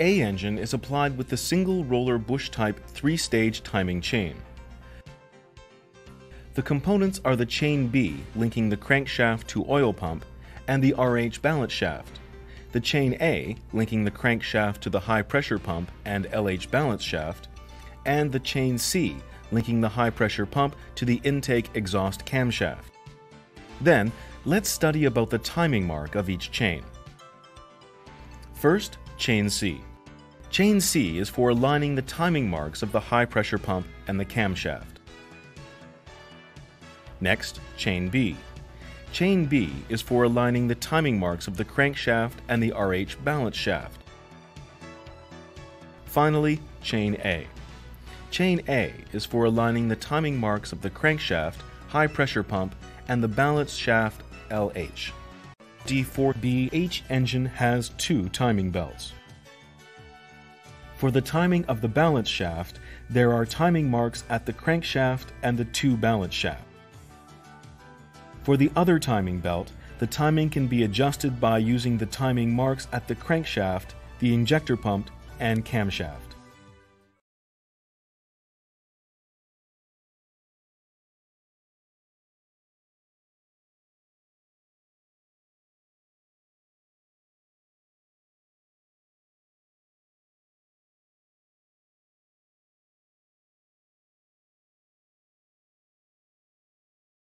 A engine is applied with the single roller bush type 3-stage timing chain. The components are the chain B linking the crankshaft to oil pump and the RH balance shaft, the chain A linking the crankshaft to the high pressure pump and LH balance shaft, and the chain C linking the high pressure pump to the intake exhaust camshaft. Then, let's study about the timing mark of each chain. First, chain C. Chain C is for aligning the timing marks of the high pressure pump and the camshaft. Next, chain B. Chain B is for aligning the timing marks of the crankshaft and the RH balance shaft. Finally, chain A. Chain A is for aligning the timing marks of the crankshaft, high pressure pump, and the balance shaft LH. D4BH engine has two timing belts. For the timing of the balance shaft, there are timing marks at the crankshaft and the two balance shafts. For the other timing belt, the timing can be adjusted by using the timing marks at the crankshaft, the injector pump, and camshaft.